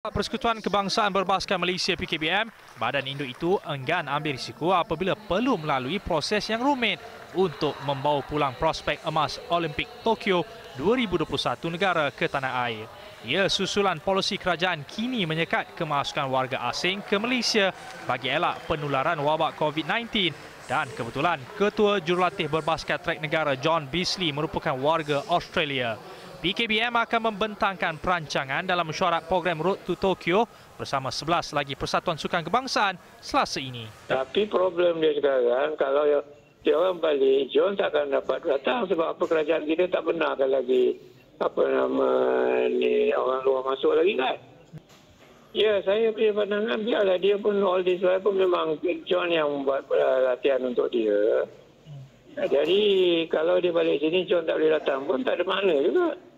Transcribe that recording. Persekutuan Kebangsaan Berbasikal Malaysia PKBM, badan induk itu enggan ambil risiko apabila perlu melalui proses yang rumit untuk membawa pulang prospek emas Olimpik Tokyo 2021 negara ke tanah air. Ia susulan polisi kerajaan kini menyekat kemasukan warga asing ke Malaysia bagi elak penularan wabak COVID-19, dan kebetulan Ketua Jurulatih Berbasikal Trek Negara John Beasley merupakan warga Australia. PKBM akan membentangkan perancangan dalam mesyuarat program Road to Tokyo bersama 11 lagi Persatuan Sukan Kebangsaan Selasa ini. Tapi problem dia sekarang, kalau dia orang balik, John tak akan dapat datang sebab apa kerajaan kita tak benarkan lagi orang luar masuk lagi kan? Ya, saya punya pandangan biarlah dia pun all this way pun memang John yang buat latihan untuk dia. Jadi kalau dia balik sini John tak boleh datang pun tak ada makna juga.